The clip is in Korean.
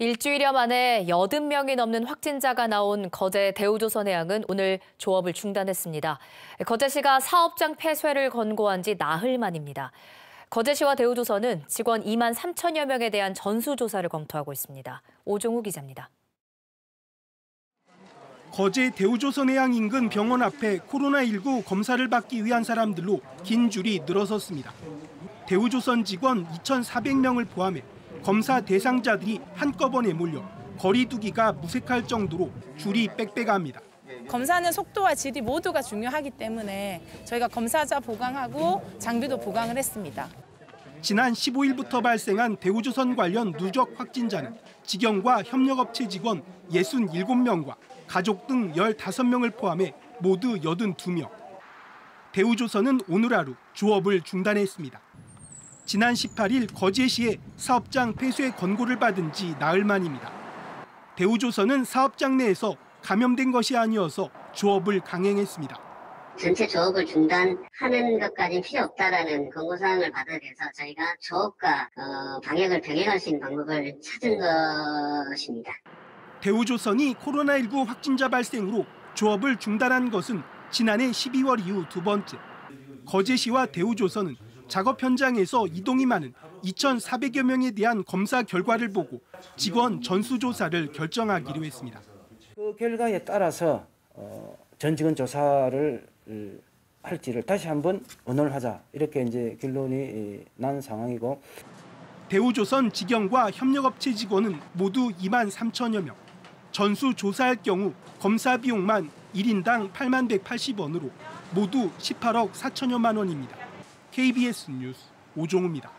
일주일여 만에 80명이 넘는 확진자가 나온 거제 대우조선해양은 오늘 조업을 중단했습니다. 거제시가 사업장 폐쇄를 권고한 지 나흘 만입니다. 거제시와 대우조선은 직원 2만 3천여 명에 대한 전수조사를 검토하고 있습니다. 오종우 기자입니다. 거제 대우조선해양 인근 병원 앞에 코로나19 검사를 받기 위한 사람들로 긴 줄이 늘어섰습니다. 대우조선 직원 2,400명을 포함해 검사 대상자들이 한꺼번에 몰려 거리 두기가 무색할 정도로 줄이 빽빽합니다. 검사는 속도와 질이 모두가 중요하기 때문에 저희가 검사자 보강하고 장비도 보강을 했습니다. 지난 15일부터 발생한 대우조선 관련 누적 확진자는 직영과 협력업체 직원 67명과 가족 등 15명을 포함해 모두 82명. 대우조선은 오늘 하루 조업을 중단했습니다. 지난 18일 거제시에 사업장 폐쇄 권고를 받은 지 나흘 만입니다. 대우조선은 사업장 내에서 감염된 것이 아니어서 조업을 강행했습니다. 전체 조업을 중단하는 것까지는 필요 없다라는 권고사항을 받아들여서 저희가 조업과 방역을 병행할 수 있는 방법을 찾은 것입니다. 대우조선이 코로나19 확진자 발생으로 조업을 중단한 것은 지난해 12월 이후 두 번째. 거제시와 대우조선은 작업 현장에서 이동이 많은 2,400여 명에 대한 검사 결과를 보고 직원 전수조사를 결정하기로 했습니다. 그 결과에 따라서 전 직원 조사를 할지를 다시 한번 의논하자, 이렇게 이제 결론이 난 상황이고. 대우조선 직영과 협력업체 직원은 모두 2만 3천여 명. 전수조사할 경우 검사 비용만 1인당 8만 180원으로 모두 18억 4천여만 원입니다. KBS 뉴스 오종우입니다.